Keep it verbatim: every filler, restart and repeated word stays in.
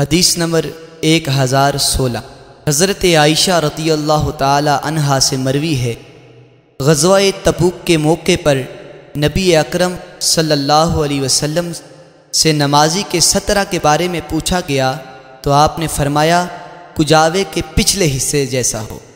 हदीस नंबर एक हज़ार सोलह। हजरत आयशा रज़ी अल्लाह ताला अन्हा से मरवी है, गज़वा-ए-तबूक के मौके पर नबी अकरम सल्लल्लाहु अलैहि वसल्लम से नमाजी के सत्रह के बारे में पूछा गया तो आपने फरमाया कुजावे के पिछले हिस्से जैसा हो।